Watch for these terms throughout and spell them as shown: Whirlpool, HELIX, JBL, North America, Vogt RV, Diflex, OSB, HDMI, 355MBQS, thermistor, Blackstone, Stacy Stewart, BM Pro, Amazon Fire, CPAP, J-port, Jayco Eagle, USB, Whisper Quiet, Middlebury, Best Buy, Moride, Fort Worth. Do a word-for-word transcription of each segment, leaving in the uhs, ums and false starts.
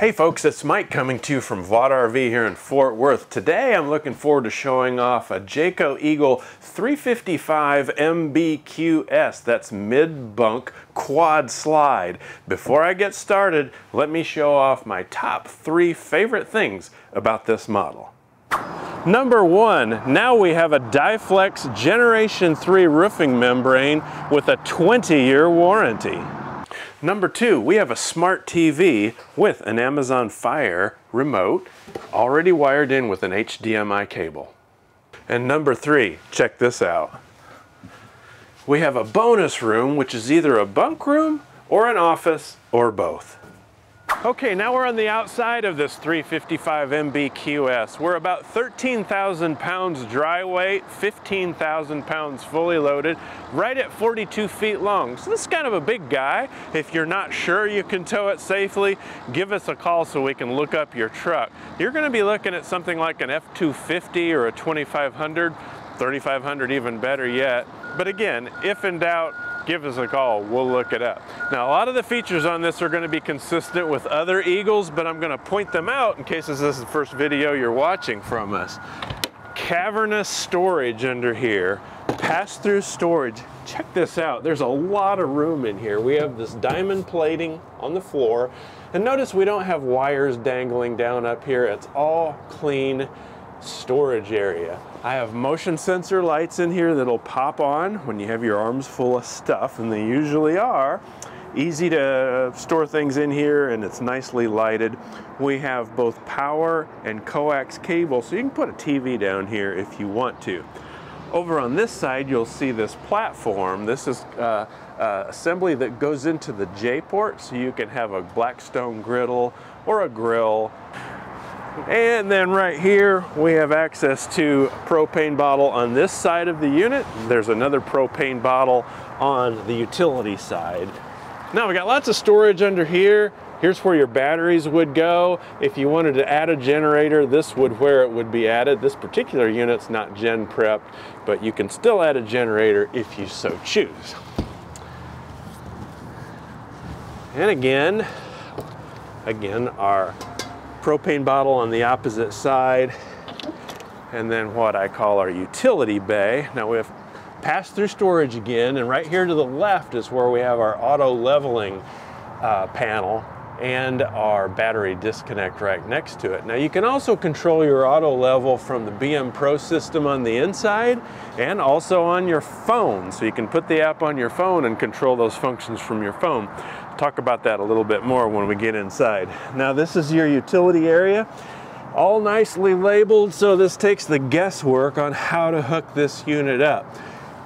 Hey folks, it's Mike coming to you from Vogt R V here in Fort Worth. Today I'm looking forward to showing off a Jayco Eagle three fifty-five M B Q S, that's mid-bunk quad slide. Before I get started, let me show off my top three favorite things about this model. Number one, now we have a Diflex Generation three roofing membrane with a twenty year warranty. Number two, we have a smart T V with an Amazon Fire remote, already wired in with an H D M I cable. And number three, check this out. We have a bonus room, which is either a bunk room or an office or both. Okay, now we're on the outside of this three fifty-five M B Q S. We're about thirteen thousand pounds dry weight, fifteen thousand pounds fully loaded, right at forty-two feet long. So this is kind of a big guy. If you're not sure you can tow it safely, give us a call so we can look up your truck. You're gonna be looking at something like an F two fifty or a twenty-five hundred, thirty-five hundred even better yet. But again, if in doubt, give us a call, we'll look it up. Now, a lot of the features on this are going to be consistent with other Eagles, but I'm going to point them out in case this is the first video you're watching from us. Cavernous storage under here, pass-through storage. Check this out, there's a lot of room in here. We have this diamond plating on the floor, and notice we don't have wires dangling down up here. It's all clean storage area. I have motion sensor lights in here that'll pop on when you have your arms full of stuff, and they usually are. Easy to store things in here, and it's nicely lighted. We have both power and coax cable, so you can put a T V down here if you want to. Over on this side, you'll see this platform. This is uh, uh, assembly that goes into the J-port, so you can have a Blackstone griddle or a grill. And then right here, we have access to a propane bottle on this side of the unit. There's another propane bottle on the utility side. Now we got lots of storage under here. Here's where your batteries would go. If you wanted to add a generator, this would where it would be added. This particular unit's not gen prepped, but you can still add a generator if you so choose. And again, again, our propane bottle on the opposite side, and then what I call our utility bay. Now we have pass-through storage again, and right here to the left is where we have our auto leveling uh, panel and our battery disconnect right next to it. Now you can also control your auto level from the B M Pro system on the inside and also on your phone. So you can put the app on your phone and control those functions from your phone. We'll talk about that a little bit more when we get inside. Now this is your utility area, all nicely labeled, so this takes the guesswork on how to hook this unit up.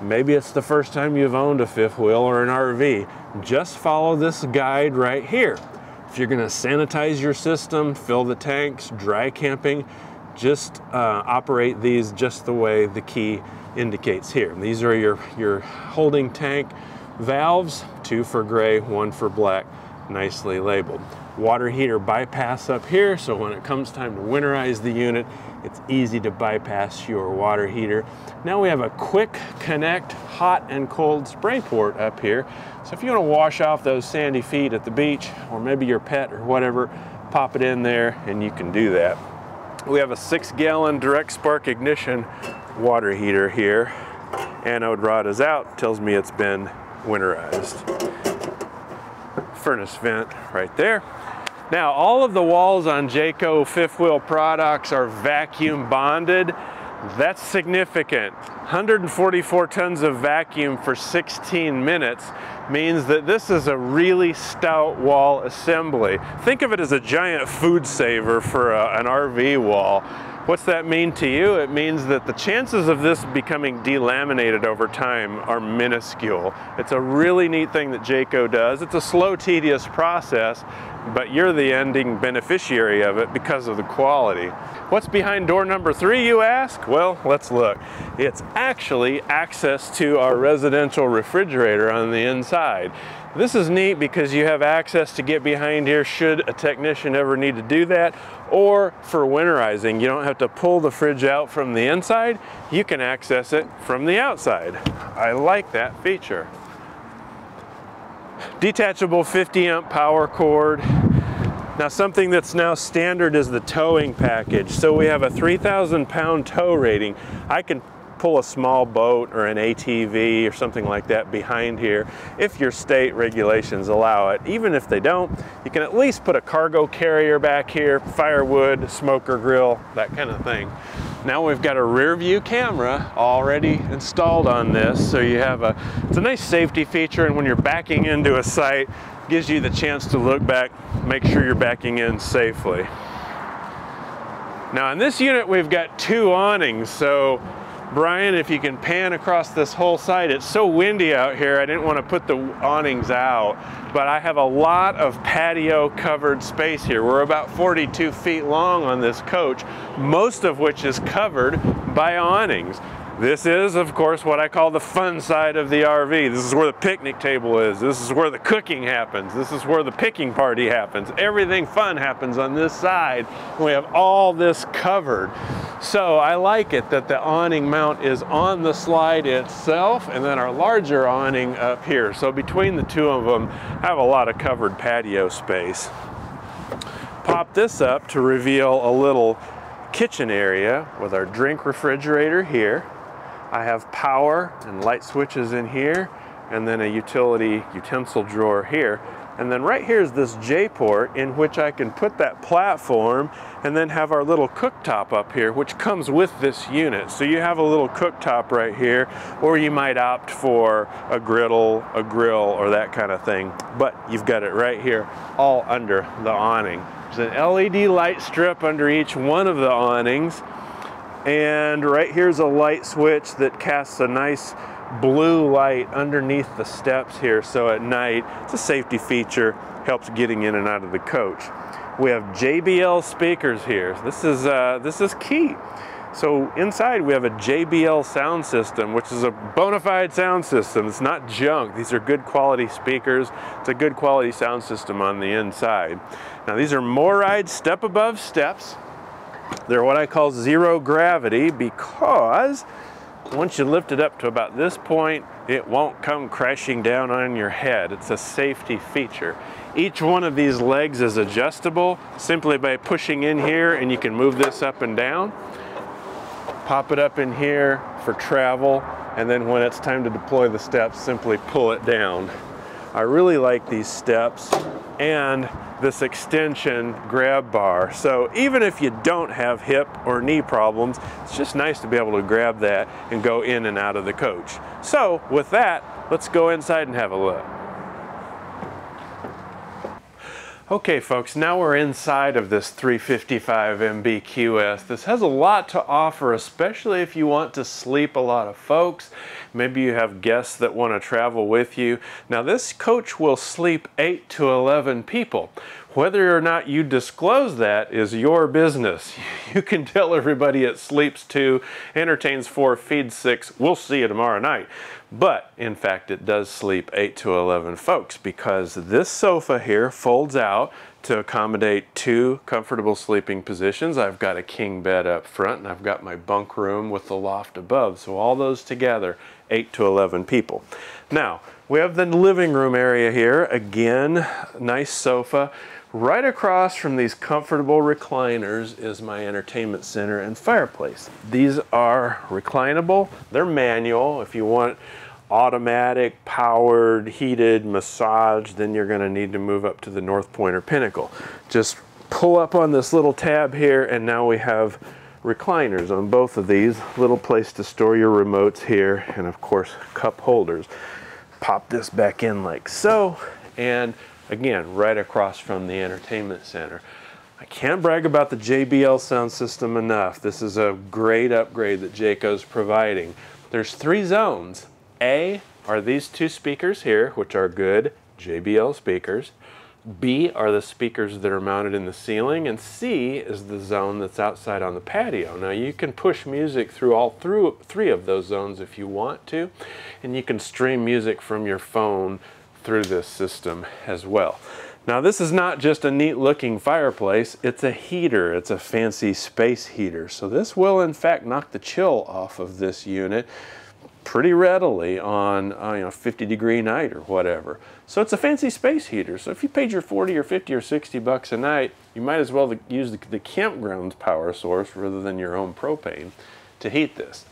Maybe it's the first time you've owned a fifth wheel or an R V. Just follow this guide right here. If you're gonna sanitize your system, fill the tanks, dry camping, just uh, operate these just the way the key indicates here. These are your, your holding tank valves, two for gray, one for black, nicely labeled. Water heater bypass up here, so when it comes time to winterize the unit, it's easy to bypass your water heater. Now we have a quick connect hot and cold spray port up here. So if you want to wash off those sandy feet at the beach, or maybe your pet or whatever, pop it in there and you can do that. We have a six gallon direct spark ignition water heater here. Anode rod is out, tells me it's been winterized. Furnace vent right there. Now, all of the walls on Jayco fifth wheel products are vacuum bonded. That's significant. one hundred forty-four tons of vacuum for sixteen minutes means that this is a really stout wall assembly. Think of it as a giant food saver for a, an R V wall. What's that mean to you? It means that the chances of this becoming delaminated over time are minuscule. It's a really neat thing that Jayco does. It's a slow, tedious process, but you're the ending beneficiary of it because of the quality. What's behind door number three, you ask? Well, let's look. It's actually access to our residential refrigerator on the inside. This is neat because you have access to get behind here should a technician ever need to do that, or for winterizing. You don't have to pull the fridge out from the inside. You can access it from the outside. I like that feature. Detachable fifty amp power cord. Now something that's now standard is the towing package. So we have a three thousand pound tow rating. I can pull a small boat or an A T V or something like that behind here if your state regulations allow it. Even if they don't, you can at least put a cargo carrier back here, firewood, smoker grill, that kind of thing. Now we've got a rear view camera already installed on this, so you have a, it's a nice safety feature, and when you're backing into a site, it gives you the chance to look back, make sure you're backing in safely. Now in this unit we've got two awnings, so Brian, if you can pan across this whole site, it's so windy out here, I didn't want to put the awnings out, but I have a lot of patio covered space here. We're about forty-two feet long on this coach, most of which is covered by awnings. This is, of course, what I call the fun side of the R V. This is where the picnic table is. This is where the cooking happens. This is where the picking party happens. Everything fun happens on this side. We have all this covered. So I like it that the awning mount is on the slide itself, and then our larger awning up here. So between the two of them, I have a lot of covered patio space. Pop this up to reveal a little kitchen area with our drink refrigerator here. I have power and light switches in here, and then a utility utensil drawer here. And then right here is this J-port in which I can put that platform and then have our little cooktop up here, which comes with this unit. So you have a little cooktop right here, or you might opt for a griddle, a grill, or that kind of thing. But you've got it right here, all under the awning. There's an L E D light strip under each one of the awnings. And right here's a light switch that casts a nice blue light underneath the steps here, so at night it's a safety feature, helps getting in and out of the coach. We have J B L speakers here. This is uh, this is key. So inside we have a J B L sound system, which is a bona fide sound system. It's not junk. These are good quality speakers. It's a good quality sound system on the inside. Now these are Moride step above steps. They're what I call zero gravity, because once you lift it up to about this point, it won't come crashing down on your head. It's a safety feature. Each one of these legs is adjustable simply by pushing in here, and you can move this up and down. Pop it up in here for travel, and then when it's time to deploy the steps, simply pull it down. I really like these steps and this extension grab bar. So even if you don't have hip or knee problems, it's just nice to be able to grab that and go in and out of the coach. So with that, let's go inside and have a look. Okay folks, now we're inside of this three fifty-five M B Q S. This has a lot to offer, especially if you want to sleep a lot of folks. Maybe you have guests that want to travel with you. Now this coach will sleep eight to eleven people. Whether or not you disclose that is your business. You can tell everybody it sleeps two, entertains four, feeds six, we'll see you tomorrow night. But in fact, it does sleep eight to eleven folks, because this sofa here folds out to accommodate two comfortable sleeping positions. I've got a king bed up front, and I've got my bunk room with the loft above. So all those together, eight to eleven people. Now, we have the living room area here. Again, nice sofa. Right across from these comfortable recliners is my entertainment center and fireplace. These are reclinable, they're manual. If you want automatic, powered, heated, massage, then you're gonna need to move up to the North Point or Pinnacle. Just pull up on this little tab here, and now we have recliners on both of these. Little place to store your remotes here, and of course, cup holders. Pop this back in like so, and again, right across from the entertainment center. I can't brag about the J B L sound system enough. This is a great upgrade that Jayco's providing. There's three zones. A are these two speakers here, which are good J B L speakers. B are the speakers that are mounted in the ceiling, and C is the zone that's outside on the patio. Now you can push music through all through three of those zones if you want to, and you can stream music from your phone through this system as well. Now this is not just a neat looking fireplace, it's a heater, it's a fancy space heater. So this will in fact knock the chill off of this unit. pretty readily on uh, you know, fifty degree night or whatever. So it's a fancy space heater. So if you paid your forty or fifty or sixty bucks a night, you might as well use the, the campground's power source rather than your own propane to heat this.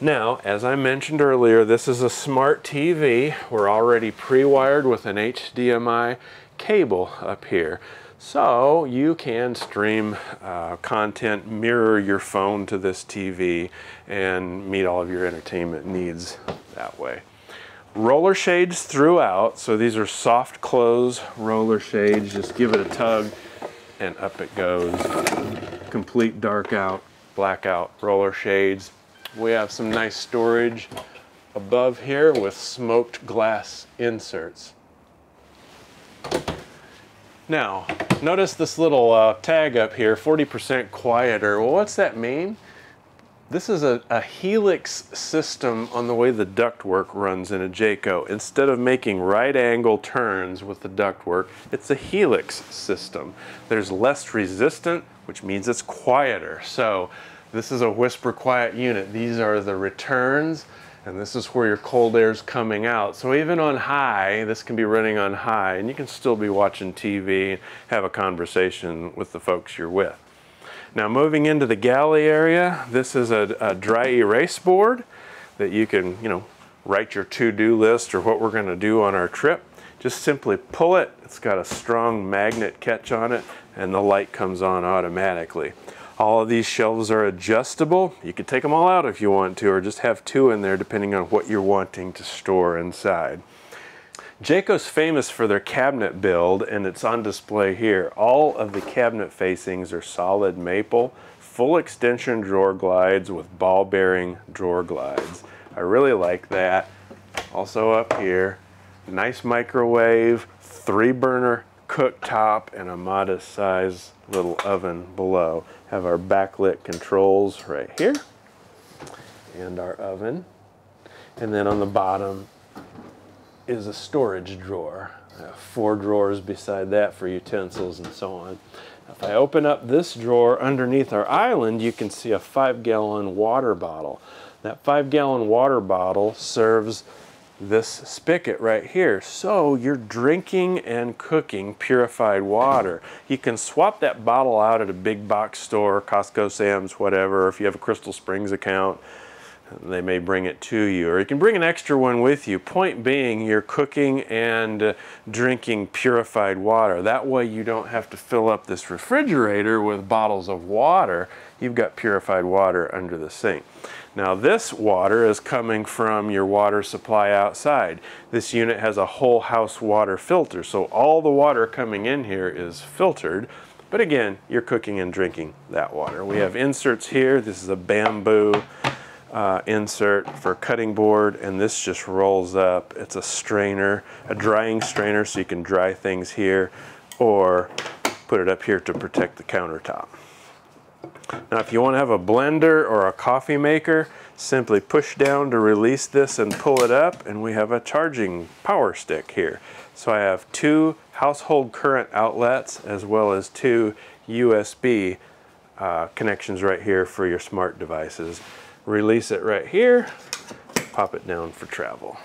Now, as I mentioned earlier, this is a smart T V. We're already pre-wired with an H D M I cable up here. So you can stream uh, content, mirror your phone to this T V, and meet all of your entertainment needs that way. Roller shades throughout, so these are soft close roller shades. Just give it a tug and up it goes. Complete dark out, blackout roller shades. We have some nice storage above here with smoked glass inserts. Now, notice this little uh, tag up here, forty percent quieter. Well, what's that mean? This is a, a HELIX system on the way the ductwork runs in a Jayco. Instead of making right angle turns with the ductwork, it's a HELIX system. There's less resistant, which means it's quieter. So this is a whisper quiet unit. These are the returns, and this is where your cold air is coming out. So even on high, this can be running on high, and you can still be watching T V and have a conversation with the folks you're with. Now, moving into the galley area, this is a, a dry erase board that you can, you know, write your to-do list or what we're going to do on our trip. Just simply pull it. It's got a strong magnet catch on it, and the light comes on automatically. All of these shelves are adjustable. You could take them all out if you want to, or just have two in there depending on what you're wanting to store inside. Jayco's famous for their cabinet build, and it's on display here. All of the cabinet facings are solid maple, full extension drawer glides with ball bearing drawer glides. I really like that. Also up here, nice microwave, three burner cooktop, and a modest size little oven below. Have our backlit controls right here and our oven. And then on the bottom is a storage drawer. I have four drawers beside that for utensils and so on. If I open up this drawer underneath our island, you can see a five gallon water bottle. That five gallon water bottle serves this spigot right here. So you're drinking and cooking purified water. You can swap that bottle out at a big box store, Costco, Sam's, whatever. If you have a Crystal Springs account, they may bring it to you, or you can bring an extra one with you. Point being, you're cooking and uh, drinking purified water. That way you don't have to fill up this refrigerator with bottles of water. You've got purified water under the sink. Now, this water is coming from your water supply outside. This unit has a whole house water filter, so all the water coming in here is filtered. But again, you're cooking and drinking that water. We have inserts here. This is a bamboo uh, insert for cutting board, and this just rolls up. It's a strainer, a drying strainer, so you can dry things here or put it up here to protect the countertop. Now, if you want to have a blender or a coffee maker, simply push down to release this and pull it up, and we have a charging power stick here. So I have two household current outlets as well as two U S B uh, connections right here for your smart devices. Release it right here, pop it down for travel.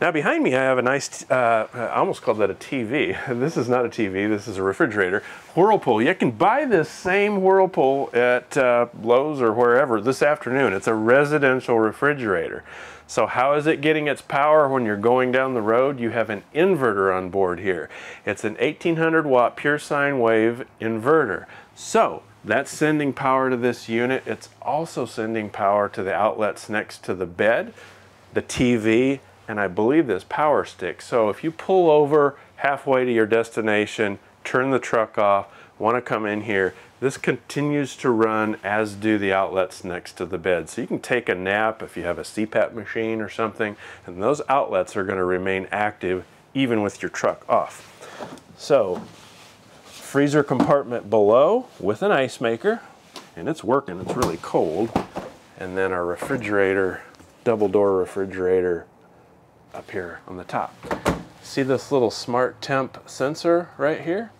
Now, behind me I have a nice, uh, I almost called that a T V. This is not a T V, this is a refrigerator. Whirlpool. You can buy this same Whirlpool at uh, Lowe's or wherever this afternoon. It's a residential refrigerator. So how is it getting its power when you're going down the road? You have an inverter on board here. It's an eighteen hundred watt pure sine wave inverter. So that's sending power to this unit. It's also sending power to the outlets next to the bed, the T V, and I believe this power stick. So if you pull over halfway to your destination, turn the truck off, want to come in here, this continues to run, as do the outlets next to the bed. So you can take a nap if you have a C PAP machine or something, and those outlets are going to remain active even with your truck off. So freezer compartment below with an ice maker, and it's working, it's really cold. And then our refrigerator, double door refrigerator, up here on the top. See this little smart temp sensor right here?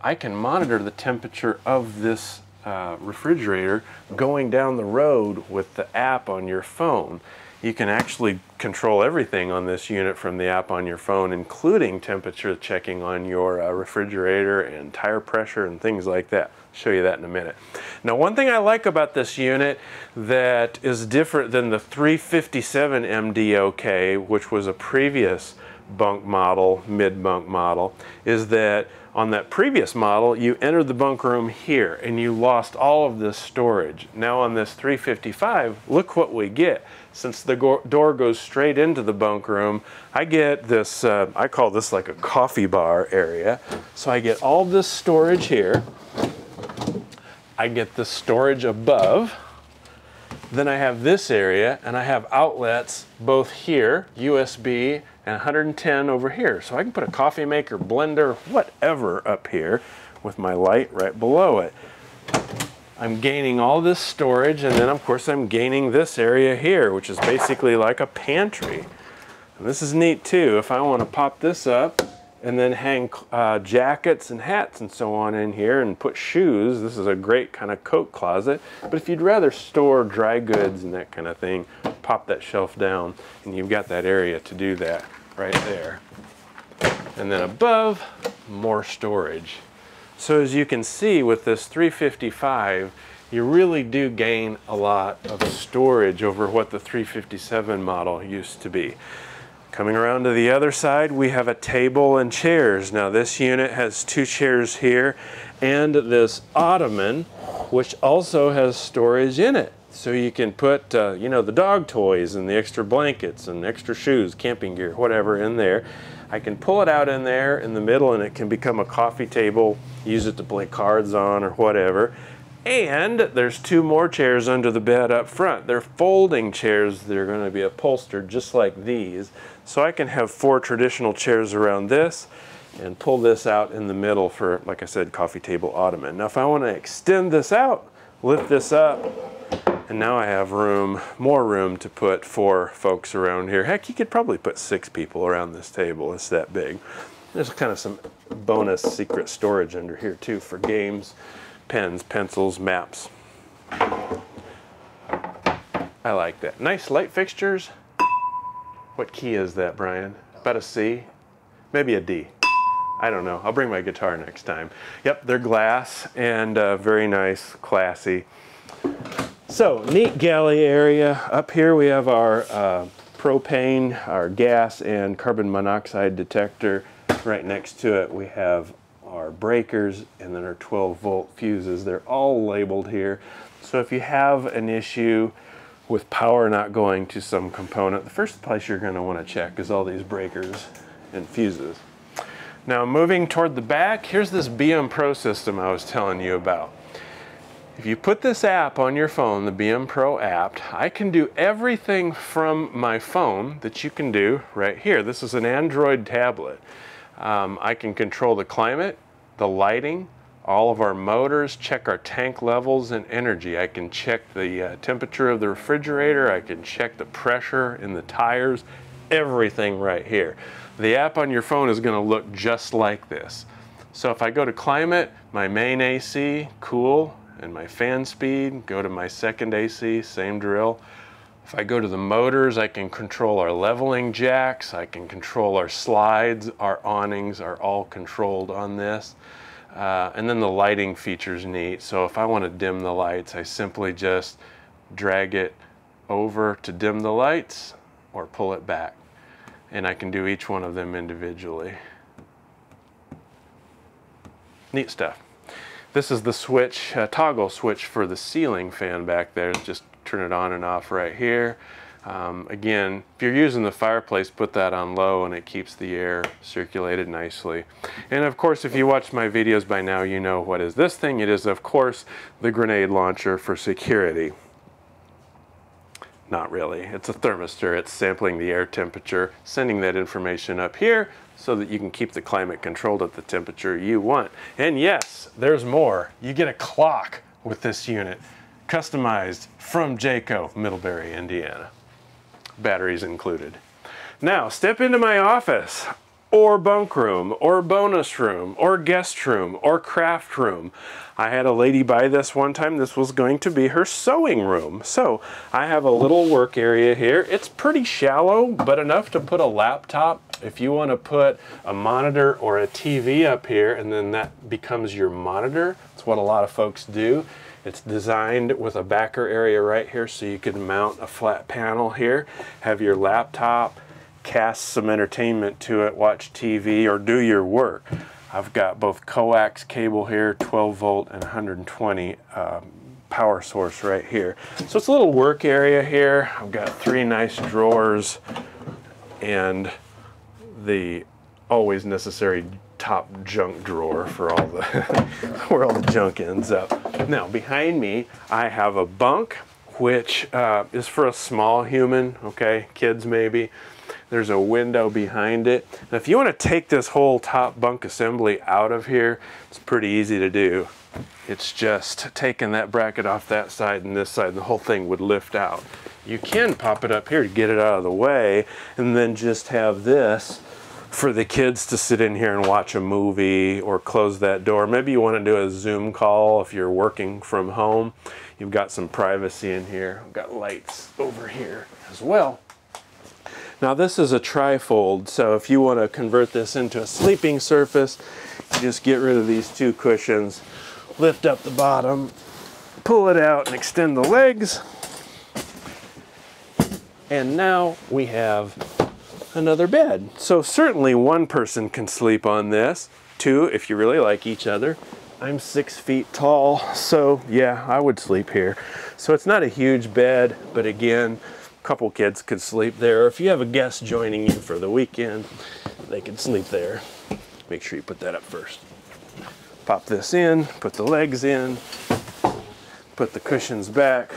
I can monitor the temperature of this uh, refrigerator going down the road with the app on your phone. you can actually control everything on this unit from the app on your phone, including temperature checking on your uh, refrigerator and tire pressure and things like that. I'll show you that in a minute. Now, one thing I like about this unit that is different than the three fifty-seven M D O K, which was a previous bunk model, mid-bunk model, is that on that previous model, you entered the bunk room here and you lost all of this storage. Now on this three fifty-five, look what we get. Since the go door goes straight into the bunk room, I get this, uh, I call this like a coffee bar area. So I get all this storage here. I get the storage above. Then I have this area, and I have outlets both here, U S B, and one hundred ten over here. So I can put a coffee maker, blender, whatever up here with my light right below it. I'm gaining all this storage, and then of course I'm gaining this area here, which is basically like a pantry. And this is neat too. If I want to pop this up and then hang uh, jackets and hats and so on in here and put shoes. This is a great kind of coat closet, but if you'd rather store dry goods and that kind of thing, pop that shelf down and you've got that area to do that right there. And then above, more storage. So as you can see with this three fifty-five, you really do gain a lot of storage over what the three fifty-seven model used to be. Coming around to the other side, we have a table and chairs. Now this unit has two chairs here and this ottoman, which also has storage in it. So you can put, uh, you know, the dog toys and the extra blankets and extra shoes, camping gear, whatever in there. I can pull it out in there in the middle and it can become a coffee table, use it to play cards on or whatever. And there's two more chairs under the bed up front. They're folding chairs that are going to be upholstered just like these. So I can have four traditional chairs around this and pull this out in the middle for, like I said, coffee table ottoman. Now if I want to extend this out, lift this up, and now I have room, more room to put four folks around here. Heck, you could probably put six people around this table. It's that big. There's kind of some bonus secret storage under here too for games. Pens, pencils, maps. I like that. Nice light fixtures. What key is that, Brian? About a C? Maybe a D. I don't know. I'll bring my guitar next time. Yep, they're glass and uh, very nice, classy. So, neat galley area. Up here we have our uh, propane, our gas, and carbon monoxide detector. Right next to it we have our breakers, and then our twelve volt fuses. They're all labeled here. So if you have an issue with power not going to some component, the first place you're going to want to check is all these breakers and fuses. Now moving toward the back, here's this B M Pro system I was telling you about. If you put this app on your phone, the B M Pro app, I can do everything from my phone that you can do right here. This is an Android tablet. Um, I can control the climate, the lighting, all of our motors, check our tank levels and energy. I can check the uh, temperature of the refrigerator. I can check the pressure in the tires, everything right here. The app on your phone is going to look just like this. So if I go to climate, my main A C, cool, and my fan speed, go to my second A C, same drill. If I go to the motors, I can control our leveling jacks, I can control our slides, our awnings are all controlled on this. Uh, and then the lighting feature's neat. So if I want to dim the lights, I simply just drag it over to dim the lights or pull it back. And I can do each one of them individually. Neat stuff. This is the switch, uh, toggle switch for the ceiling fan back there. It's just turn it on and off right here. Um, again, if you're using the fireplace, put that on low and it keeps the air circulated nicely. And of course, if you watch my videos by now, you know what is this thing. It is, of course, the grenade launcher for security. Not really. It's a thermistor. It's sampling the air temperature, sending that information up here so that you can keep the climate controlled at the temperature you want. And yes, there's more. You get a clock with this unit. Customized from Jayco, Middlebury, Indiana. Batteries included. Now, step into my office. or bunk room, or bonus room, or guest room, or craft room. I had a lady buy this one time. This was going to be her sewing room. So I have a little work area here. It's pretty shallow, but enough to put a laptop. If you want to put a monitor or a T V up here, and then that becomes your monitor. That's what a lot of folks do. It's designed with a backer area right here, so you can mount a flat panel here, have your laptop, cast some entertainment to it, watch T V, or do your work. I've got both coax cable here, twelve volt and one hundred twenty um, power source right here. So it's a little work area here. I've got three nice drawers and the always necessary top junk drawer for all the where all the junk ends up. Now behind me, I have a bunk, which uh, is for a small human, okay, kids maybe. There's a window behind it. Now, if you want to take this whole top bunk assembly out of here, it's pretty easy to do. It's just taking that bracket off that side and this side, and the whole thing would lift out. You can pop it up here to get it out of the way, and then just have this for the kids to sit in here and watch a movie, or close that door. Maybe you want to do a Zoom call if you're working from home. You've got some privacy in here. I've got lights over here as well. Now this is a trifold, so if you want to convert this into a sleeping surface, you just get rid of these two cushions, lift up the bottom, pull it out and extend the legs. And now we have another bed. So certainly one person can sleep on this, two if you really like each other. I'm six feet tall, so yeah, I would sleep here. So it's not a huge bed, but again, couple kids could sleep there. If you have a guest joining you for the weekend, they can sleep there. Make sure you put that up first. Pop this in, put the legs in, put the cushions back.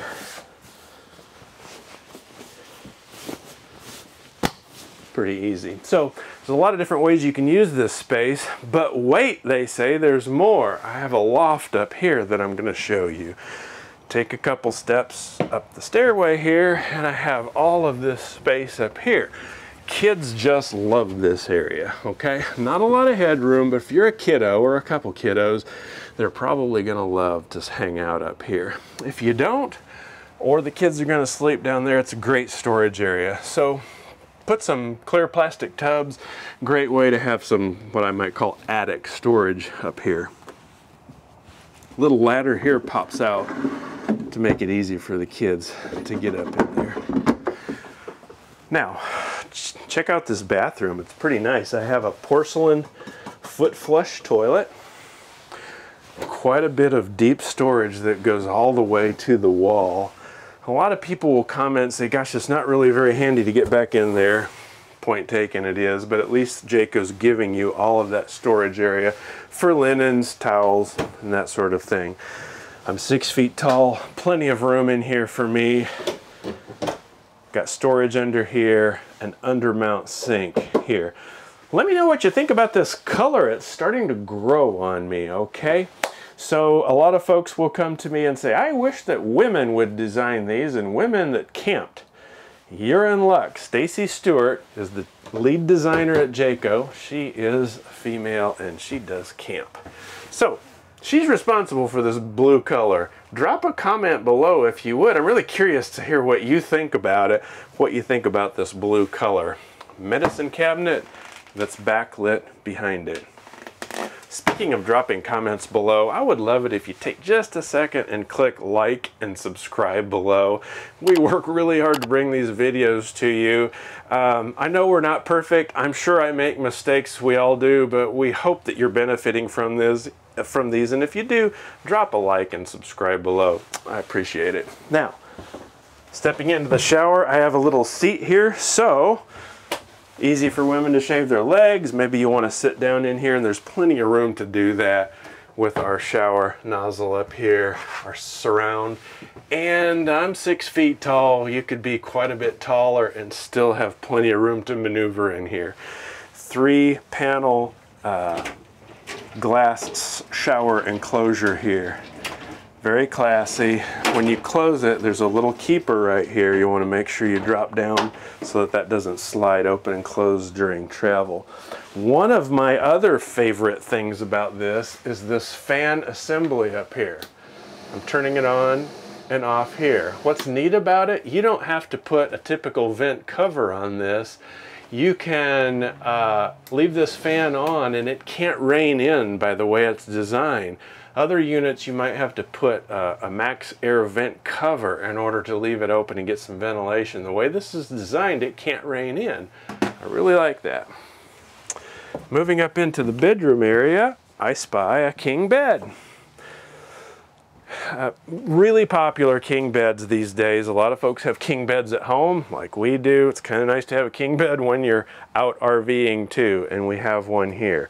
Pretty easy. So there's a lot of different ways you can use this space, but wait, they say there's more. I have a loft up here that I'm going to show you. Take a couple steps up the stairway here, and I have all of this space up here. Kids just love this area, okay? Not a lot of headroom, but if you're a kiddo or a couple kiddos, they're probably gonna love to hang out up here. If you don't, or the kids are gonna sleep down there, it's a great storage area. So put some clear plastic tubs, great way to have some what I might call attic storage up here. Little ladder here pops out to make it easy for the kids to get up in there. Now, ch check out this bathroom. It's pretty nice. I have a porcelain foot flush toilet. Quite a bit of deep storage that goes all the way to the wall. A lot of people will comment and say, gosh, it's not really very handy to get back in there. Point taken it is, but at least Jayco's giving you all of that storage area for linens, towels, and that sort of thing. I'm six feet tall, plenty of room in here for me. Got storage under here, an undermount sink here. Let me know what you think about this color. It's starting to grow on me, okay? So a lot of folks will come to me and say, I wish that women would design these, and women that camped. You're in luck. Stacy Stewart is the lead designer at Jayco. She is female and she does camp. So she's responsible for this blue color. Drop a comment below if you would. I'm really curious to hear what you think about it, what you think about this blue color. Medicine cabinet that's backlit behind it. Speaking of dropping comments below, I would love it if you take just a second and click like and subscribe below. We work really hard to bring these videos to you. Um, I know we're not perfect. I'm sure I make mistakes. We all do, but we hope that you're benefiting from this. from these, and if you do, drop a like and subscribe below. I appreciate it. Now, stepping into the shower, I have a little seat here, so easy for women to shave their legs. Maybe you want to sit down in here, and there's plenty of room to do that with our shower nozzle up here, our surround. And I'm six feet tall. You could be quite a bit taller and still have plenty of room to maneuver in here. Three panel uh, glass shower enclosure here. Very classy. When you close it, there's a little keeper right here. You want to make sure you drop down so that that doesn't slide open and close during travel. One of my other favorite things about this is this fan assembly up here. I'm turning it on and off here. What's neat about it, you don't have to put a typical vent cover on this. You can uh, leave this fan on and it can't rain in by the way it's designed. Other units you might have to put uh, a max air vent cover in order to leave it open and get some ventilation. The way this is designed, it can't rain in. I really like that. Moving up into the bedroom area, I spy a king bed. Uh, really popular king beds these days. A lot of folks have king beds at home like we do. It's kind of nice to have a king bed when you're out RVing too, and we have one here.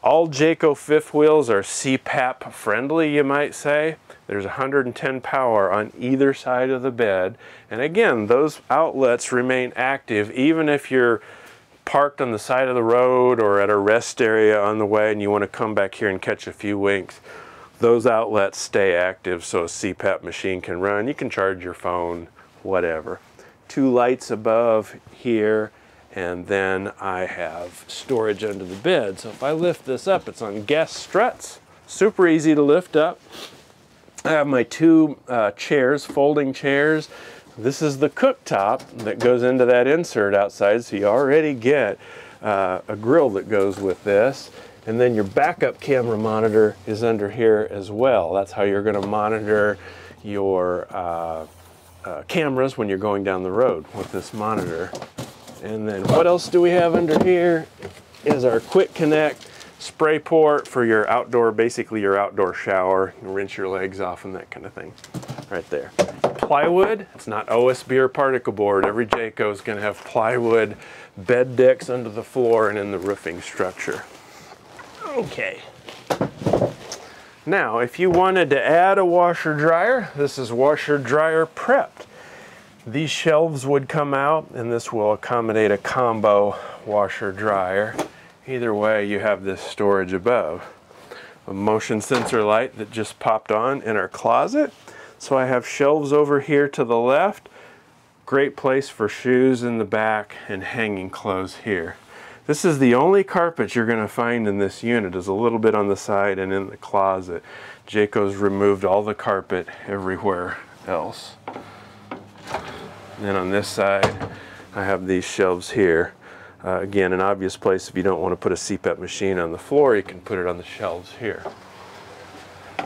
All Jayco fifth wheels are C PAP friendly, you might say. There's one hundred ten power on either side of the bed, and again those outlets remain active even if you're parked on the side of the road or at a rest area on the way and you want to come back here and catch a few winks. Those outlets stay active so a C PAP machine can run. You can charge your phone, whatever. Two lights above here, and then I have storage under the bed. So if I lift this up, it's on guest struts. Super easy to lift up. I have my two uh, chairs, folding chairs. This is the cooktop that goes into that insert outside, so you already get uh, a grill that goes with this. And then your backup camera monitor is under here as well. That's how you're going to monitor your uh, uh, cameras when you're going down the road with this monitor. And then what else do we have under here is our quick connect spray port for your outdoor, basically your outdoor shower. You rinse your legs off and that kind of thing right there. Plywood, it's not O S B or particle board. Every Jayco is going to have plywood bed decks under the floor and in the roofing structure. Okay, now if you wanted to add a washer dryer, this is washer dryer prepped. These shelves would come out and this will accommodate a combo washer dryer. Either way, you have this storage above. A motion sensor light that just popped on in our closet. So I have shelves over here to the left. Great place for shoes in the back and hanging clothes here. This is the only carpet you're going to find in this unit, is a little bit on the side and in the closet. Jayco's removed all the carpet everywhere else. And then on this side, I have these shelves here. Uh, again, an obvious place if you don't want to put a C PAP machine on the floor, you can put it on the shelves here.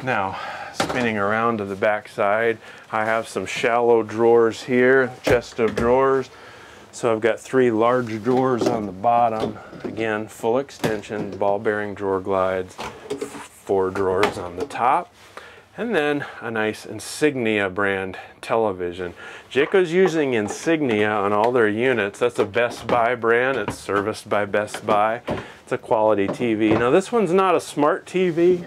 Now, spinning around to the back side, I have some shallow drawers here, chest of drawers. So I've got three large drawers on the bottom. Again, full extension, ball bearing drawer glides, four drawers on the top. And then a nice Insignia brand television. Jayco's using Insignia on all their units. That's a Best Buy brand. It's serviced by Best Buy. It's a quality T V. Now this one's not a smart T V.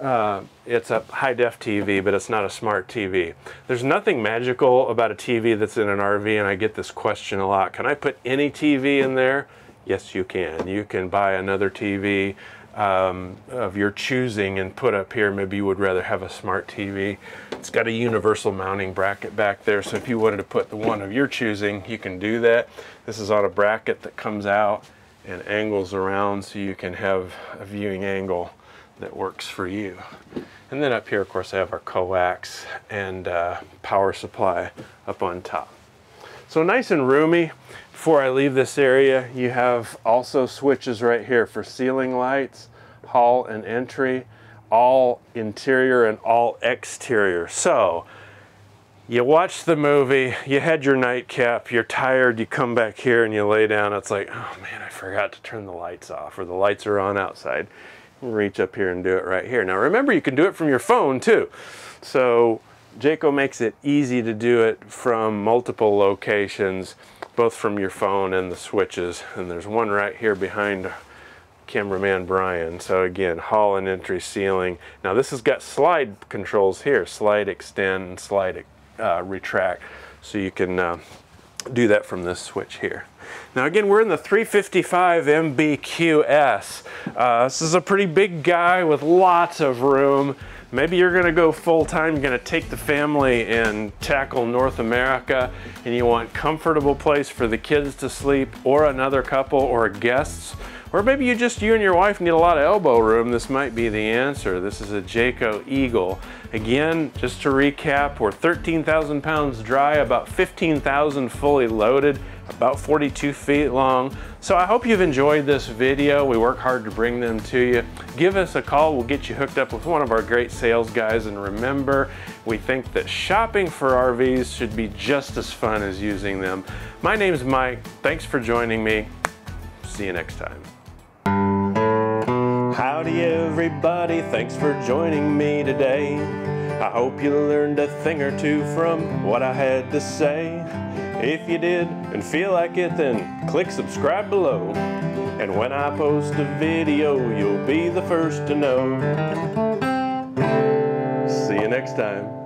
Uh, it's a high-def T V, but it's not a smart T V. There's nothing magical about a T V that's in an R V, and I get this question a lot. Can I put any T V in there? Yes, you can. You can buy another T V um, of your choosing and put up here. Maybe you would rather have a smart T V. It's got a universal mounting bracket back there, so if you wanted to put the one of your choosing, you can do that. This is on a bracket that comes out and angles around so you can have a viewing angle that works for you. And then up here, of course, I have our coax and uh, power supply up on top. So nice and roomy. Before I leave this area, you have also switches right here for ceiling lights, hall and entry, all interior and all exterior. So you watch the movie, you had your nightcap, you're tired, you come back here and you lay down. It's like, oh man, I forgot to turn the lights off, or the lights are on outside. Reach up here and do it right here. Now remember, you can do it from your phone too. So Jayco makes it easy to do it from multiple locations, both from your phone and the switches. And there's one right here behind cameraman Brian. So again, hall and entry, ceiling. Now this has got slide controls here, slide extend and slide uh, retract. So you can uh, do that from this switch here. Now again, we're in the three fifty-five M B Q S. Uh, this is a pretty big guy with lots of room. Maybe you're gonna go full-time, you're gonna take the family and tackle North America, and you want a comfortable place for the kids to sleep, or another couple, or guests. Or maybe you just, you and your wife need a lot of elbow room. This might be the answer. This is a Jayco Eagle. Again, just to recap, we're thirteen thousand pounds dry, about fifteen thousand fully loaded, about forty-two feet long. So I hope you've enjoyed this video. We work hard to bring them to you. Give us a call, we'll get you hooked up with one of our great sales guys. And remember, we think that shopping for R Vs should be just as fun as using them. My name's Mike, thanks for joining me. See you next time. Howdy everybody, thanks for joining me today. I hope you learned a thing or two from what I had to say. If you did and feel like it, then click subscribe below. And when I post a video, you'll be the first to know. See you next time.